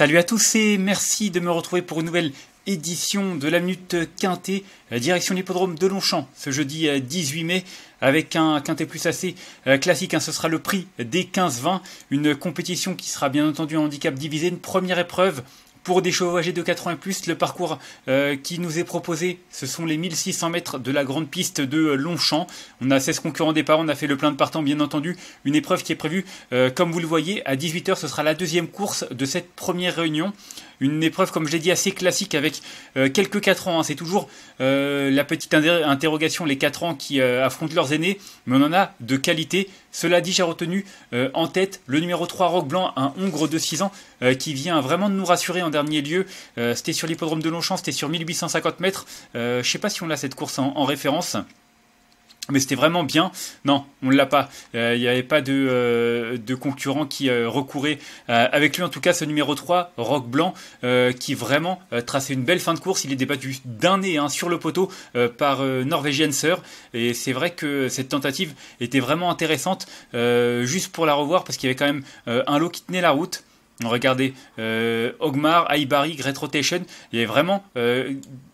Salut à tous et merci de me retrouver pour une nouvelle édition de la Minute Quintet, direction l'hippodrome de Longchamp ce jeudi 18 mai avec un Quintet Plus assez classique. Ce sera le prix des 15-20, une compétition qui sera bien entendu en handicap divisé, une première épreuve pour des chevaux âgés de 4 ans et plus. Le parcours qui nous est proposé, ce sont les 1600 mètres de la grande piste de Longchamp. On a 16 concurrents départ, on a fait le plein de partants bien entendu. Une épreuve qui est prévue, comme vous le voyez, à 18h. Ce sera la deuxième course de cette première réunion. Une épreuve, comme je l'ai dit, assez classique avec quelques 4 ans. C'est toujours la petite interrogation, les 4 ans qui affrontent leurs aînés, mais on en a de qualité. Cela dit, j'ai retenu en tête le numéro 3, Rock Blanc, un Hongre de 6 ans qui vient vraiment de nous rassurer en dernier lieu. C'était sur l'hippodrome de Longchamp, c'était sur 1850 mètres. Je ne sais pas si on a cette course en référence. Mais c'était vraiment bien. Non, on ne l'a pas. Il n'y avait pas de concurrent qui recourait avec lui. En tout cas, ce numéro 3, Rock Blanc, qui vraiment traçait une belle fin de course. Il est débattu d'un nez sur le poteau par Norvégienne Sœur. Et c'est vrai que cette tentative était vraiment intéressante, juste pour la revoir, parce qu'il y avait quand même un lot qui tenait la route. Regardez, Ogmar, Aibari, Great Rotation, il y avait vraiment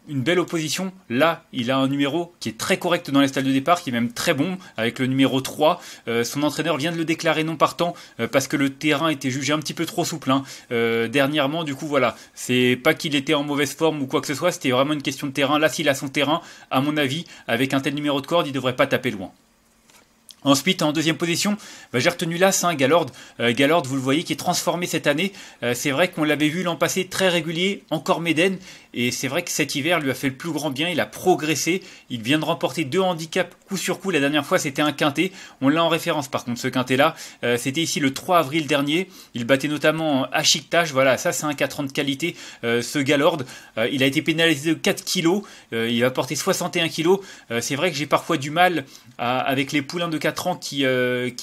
une belle opposition. Là, il a un numéro qui est très correct dans les stalles de départ, qui est même très bon, avec le numéro 3. Son entraîneur vient de le déclarer non partant, parce que le terrain était jugé un petit peu trop souple dernièrement. Du coup, voilà, c'est pas qu'il était en mauvaise forme ou quoi que ce soit, c'était vraiment une question de terrain. Là, s'il a son terrain, à mon avis, avec un tel numéro de corde, il devrait pas taper loin. Ensuite, en deuxième position, j'ai retenu l'As, Galord. Galord, vous le voyez, qui est transformé cette année. C'est vrai qu'on l'avait vu l'an passé très régulier, encore Méden. Et c'est vrai que cet hiver lui a fait le plus grand bien. Il a progressé. Il vient de remporter 2 handicaps coup sur coup. La dernière fois, c'était un quintet. On l'a en référence, par contre, ce quintet-là. C'était ici le 3 avril dernier. Il battait notamment Achiktach. Voilà, ça, c'est un 4 ans de qualité, ce Galord. Il a été pénalisé de 4 kilos. Il va porter 61 kilos. C'est vrai que j'ai parfois du mal avec les poulains de 4 ans qui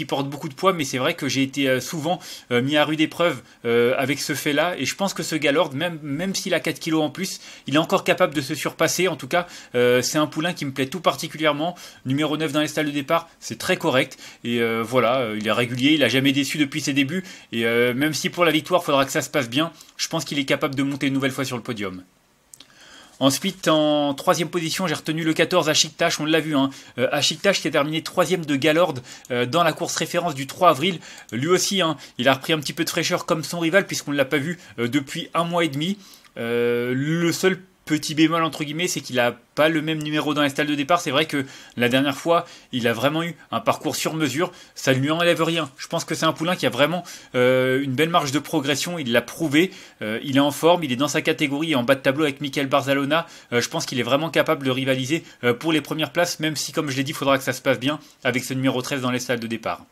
porte beaucoup de poids, mais c'est vrai que j'ai été souvent mis à rude épreuve avec ce fait là et je pense que ce Galord, même s'il a 4 kilos en plus, il est encore capable de se surpasser. En tout cas, c'est un poulain qui me plaît tout particulièrement. Numéro 9 dans les stalles de départ, c'est très correct et voilà, il est régulier, il a jamais déçu depuis ses débuts et même si pour la victoire faudra que ça se passe bien, je pense qu'il est capable de monter une nouvelle fois sur le podium. Ensuite, en troisième position, j'ai retenu le 14, Achiktach, on l'a vu. Achiktach qui a terminé 3e de Galord dans la course référence du 3 avril. Lui aussi, il a repris un petit peu de fraîcheur comme son rival, puisqu'on ne l'a pas vu depuis un mois et demi. Le seul petit bémol, entre guillemets, c'est qu'il n'a pas le même numéro dans les stalles de départ. C'est vrai que la dernière fois, il a vraiment eu un parcours sur mesure. Ça ne lui enlève rien. Je pense que c'est un poulain qui a vraiment une belle marge de progression. Il l'a prouvé. Il est en forme. Il est dans sa catégorie, en bas de tableau avec Mickael Barzalona. Je pense qu'il est vraiment capable de rivaliser pour les premières places, même si, comme je l'ai dit, il faudra que ça se passe bien avec ce numéro 13 dans les stalles de départ.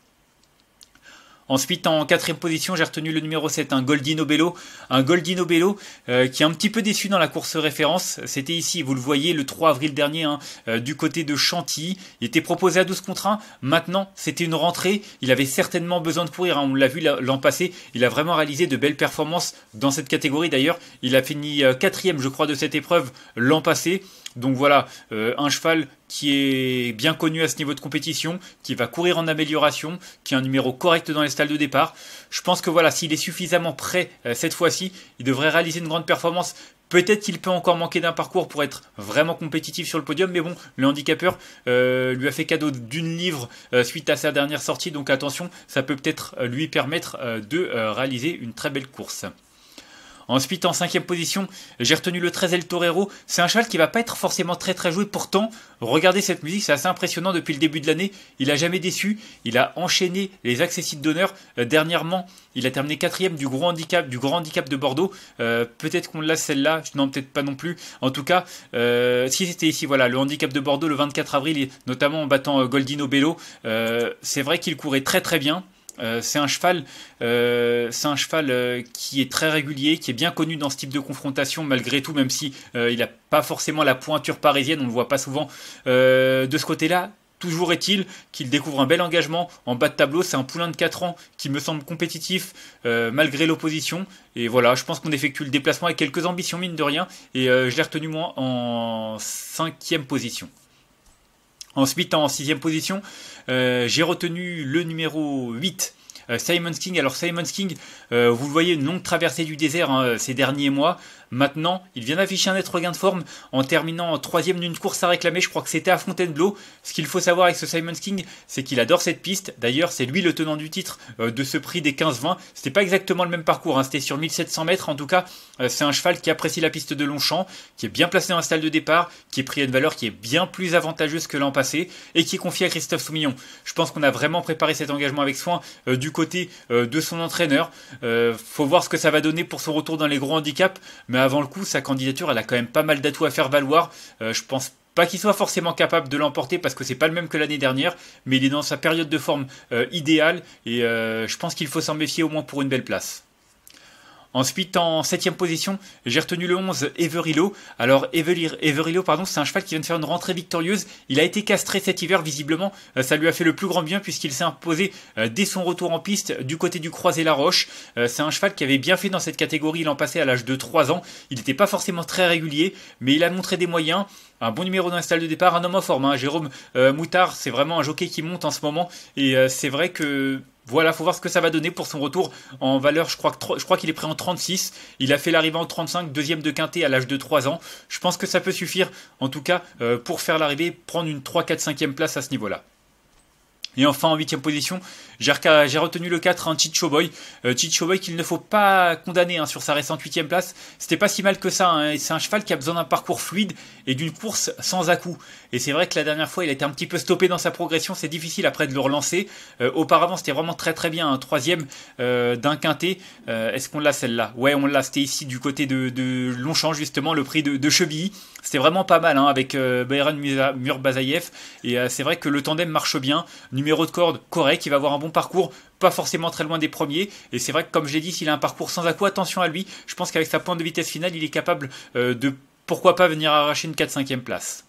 Ensuite, en quatrième position, j'ai retenu le numéro 7, un Goldino Bello qui est un petit peu déçu dans la course référence. C'était ici, vous le voyez, le 3 avril dernier, du côté de Chantilly. Il était proposé à 12 contre 1. Maintenant, c'était une rentrée. Il avait certainement besoin de courir. On l'a vu l'an passé. Il a vraiment réalisé de belles performances dans cette catégorie. D'ailleurs, il a fini 4e, je crois, de cette épreuve l'an passé. Donc voilà, un cheval qui est bien connu à ce niveau de compétition, qui va courir en amélioration, qui a un numéro correct dans les stalles de départ. Je pense que voilà, s'il est suffisamment prêt cette fois-ci, il devrait réaliser une grande performance. Peut-être qu'il peut encore manquer d'un parcours pour être vraiment compétitif sur le podium, mais bon, le handicapeur lui a fait cadeau d'une livre suite à sa dernière sortie, donc attention, ça peut peut-être lui permettre de réaliser une très belle course. Ensuite, en 5e position, j'ai retenu le 13, El Torero. C'est un cheval qui va pas être forcément très joué. Pourtant, regardez cette musique, c'est assez impressionnant depuis le début de l'année. Il a jamais déçu. Il a enchaîné les accessites d'honneur. Dernièrement, il a terminé 4e du gros handicap, de Bordeaux. Peut-être qu'on l'a celle-là. Non, peut-être pas non plus. En tout cas, si c'était ici, voilà, le handicap de Bordeaux le 24 avril, notamment en battant Goldino Bello. C'est vrai qu'il courait très bien. C'est un cheval qui est très régulier, qui est bien connu dans ce type de confrontation malgré tout, même si il n'a pas forcément la pointure parisienne, on ne le voit pas souvent de ce côté-là. Toujours est-il qu'il découvre un bel engagement en bas de tableau. C'est un poulain de 4 ans qui me semble compétitif malgré l'opposition. Et voilà, je pense qu'on effectue le déplacement avec quelques ambitions, mine de rien. Et je l'ai retenu moi en 5e position. Ensuite, en 6e position, j'ai retenu le numéro 8, Simon King, alors Simon King, vous le voyez, une longue traversée du désert hein, ces derniers mois. Maintenant, il vient d'afficher un net regain de forme en terminant en 3ème d'une course à réclamer. Je crois que c'était à Fontainebleau. Ce qu'il faut savoir avec ce Simon King, c'est qu'il adore cette piste. D'ailleurs, c'est lui le tenant du titre de ce prix des 15-20. C'était pas exactement le même parcours, hein. C'était sur 1700 mètres. En tout cas, c'est un cheval qui apprécie la piste de Longchamp, qui est bien placé dans un stall de départ, qui est pris à une valeur qui est bien plus avantageuse que l'an passé et qui est confié à Christophe Soumillon. Je pense qu'on a vraiment préparé cet engagement avec soin du côté de son entraîneur. Faut voir ce que ça va donner pour son retour dans les gros handicaps. Mais avant le coup, sa candidature, elle a quand même pas mal d'atouts à faire valoir. Je pense pas qu'il soit forcément capable de l'emporter parce que c'est pas le même que l'année dernière, mais il est dans sa période de forme idéale et je pense qu'il faut s'en méfier au moins pour une belle place. Ensuite, en 7ème position, j'ai retenu le 11, Everillo. Alors, Everillo, pardon, c'est un cheval qui vient de faire une rentrée victorieuse. Il a été castré cet hiver, visiblement. Ça lui a fait le plus grand bien puisqu'il s'est imposé dès son retour en piste du côté du Croisé-la-Roche. C'est un cheval qui avait bien fait dans cette catégorie l'an passé à l'âge de 3 ans. Il n'était pas forcément très régulier, mais il a montré des moyens. Un bon numéro dans le stall de départ, un homme en forme. Hein. Jérôme Moutard, c'est vraiment un jockey qui monte en ce moment. Et c'est vrai que... Voilà, faut voir ce que ça va donner pour son retour en valeur. Je crois qu'il est prêt en 36. Il a fait l'arrivée en 35, deuxième de quintet à l'âge de 3 ans. Je pense que ça peut suffire, en tout cas, pour faire l'arrivée, prendre une 3, 4, 5e place à ce niveau-là. Et enfin, en 8ème position, j'ai retenu le 4, hein, Ticho Showboy. Ticho Showboy qu'il ne faut pas condamner hein, sur sa récente 8ème place. C'était pas si mal que ça. Hein. C'est un cheval qui a besoin d'un parcours fluide et d'une course sans à-coups. Et c'est vrai que la dernière fois, il a été un petit peu stoppé dans sa progression. C'est difficile après de le relancer. Auparavant, c'était vraiment très très bien. Hein. 3ème d'un quintet. Est-ce qu'on l'a celle-là? Ouais, on l'a. C'était ici du côté de Longchamp, justement, le prix de Chevilly. C'était vraiment pas mal hein, avec Bauyrzhan Murzabayev. Et c'est vrai que le tandem marche bien. Numéro de corde correct, il va avoir un bon parcours, pas forcément très loin des premiers. Et c'est vrai que comme je l'ai dit, s'il a un parcours sans à-coups, attention à lui. Je pense qu'avec sa pointe de vitesse finale, il est capable de, pourquoi pas, venir arracher une 4-5e place.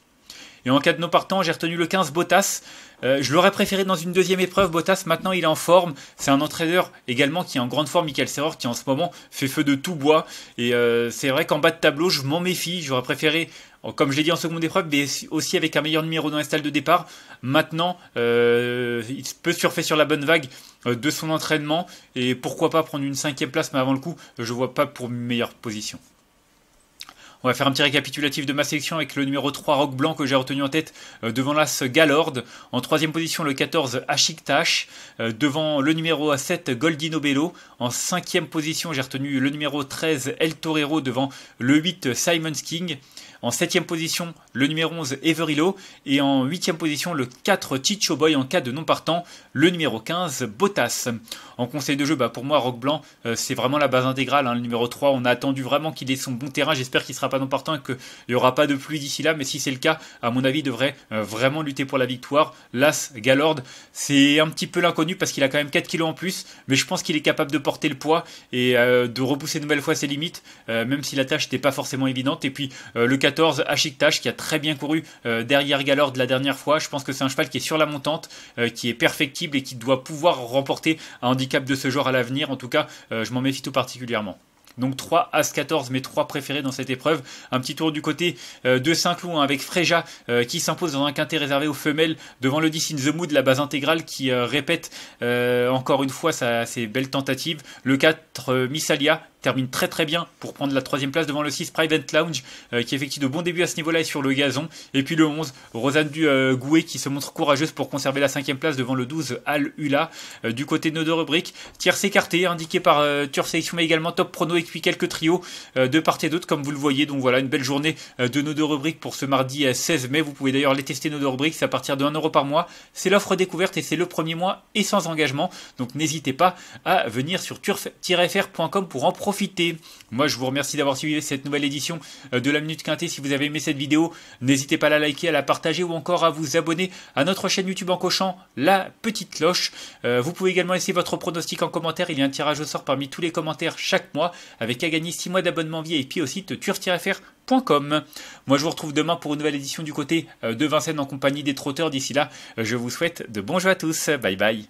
Et en cas de non partant, j'ai retenu le 15, Bottas. Je l'aurais préféré dans une 2ème épreuve. Bottas, maintenant, il est en forme. C'est un entraîneur également qui est en grande forme, Michael Serrault, qui en ce moment fait feu de tout bois. Et c'est vrai qu'en bas de tableau, je m'en méfie. J'aurais préféré, comme je l'ai dit en seconde épreuve, mais aussi avec un meilleur numéro dans les stalles de départ. Maintenant, il peut surfer sur la bonne vague de son entraînement. Et pourquoi pas prendre une 5ème place, mais avant le coup, je vois pas pour une meilleure position. On va faire un petit récapitulatif de ma sélection avec le numéro 3, Rock Blanc, que j'ai retenu en tête devant l'As Galord. En 3ème position, le 14, Achiktach, devant le numéro 7, Goldino Bello. En 5ème position, j'ai retenu le numéro 13, El Torero, devant le 8, Simon King. En 7ème position, le numéro 11, Everillo. Et en 8ème position, le 4, Ticho Showboy. En cas de non partant, le numéro 15, Bottas. En conseil de jeu, pour moi, Rock Blanc, c'est vraiment la base intégrale. Hein, le numéro 3, on a attendu vraiment qu'il ait son bon terrain. J'espère qu'il sera pas non partant et qu'il n'y aura pas de pluie d'ici là, mais si c'est le cas, à mon avis, il devrait vraiment lutter pour la victoire. L'As Galord, c'est un petit peu l'inconnu parce qu'il a quand même 4 kilos en plus, mais je pense qu'il est capable de porter le poids et de repousser une nouvelle fois ses limites, même si la tâche n'était pas forcément évidente. Et puis le 14, Achiktach, qui a très bien couru derrière Galord la dernière fois, je pense que c'est un cheval qui est sur la montante, qui est perfectible et qui doit pouvoir remporter un handicap de ce genre à l'avenir. En tout cas, je m'en méfie tout particulièrement. Donc 3, As 14, mes 3 préférés dans cette épreuve. Un petit tour du côté de Saint-Cloud hein, avec Freja qui s'impose dans un quintet réservé aux femelles devant le Diss In The Mood, la base intégrale qui répète encore une fois ses belles tentatives. Le 4, Missalia, termine très très bien pour prendre la 3ème place devant le 6, Private Lounge, qui effectue de bons débuts à ce niveau-là et sur le gazon. Et puis le 11, Rosanne du Gouet, qui se montre courageuse pour conserver la 5ème place devant le 12, Al Hula. Du côté de nos deux rubriques, tierce écartée, indiqué par Turf Selection, mais également Top Prono, et puis quelques trios de part et d'autre, comme vous le voyez. Donc voilà, une belle journée de nos deux rubriques pour ce mardi 16 mai. Vous pouvez d'ailleurs les tester, nos deux rubriques, c'est à partir de 1 € par mois. C'est l'offre découverte et c'est le premier mois et sans engagement. Donc n'hésitez pas à venir sur turf-fr.com pour en profiter. Moi, je vous remercie d'avoir suivi cette nouvelle édition de la Minute Quintée. Si vous avez aimé cette vidéo, n'hésitez pas à la liker, à la partager ou encore à vous abonner à notre chaîne YouTube en cochant la petite cloche. Vous pouvez également laisser votre pronostic en commentaire. Il y a un tirage au sort parmi tous les commentaires chaque mois avec à gagner 6 mois d'abonnement via et puis au site turf-fr.com. Moi, je vous retrouve demain pour une nouvelle édition du côté de Vincennes en compagnie des trotteurs. D'ici là, je vous souhaite de bons jeux à tous. Bye bye.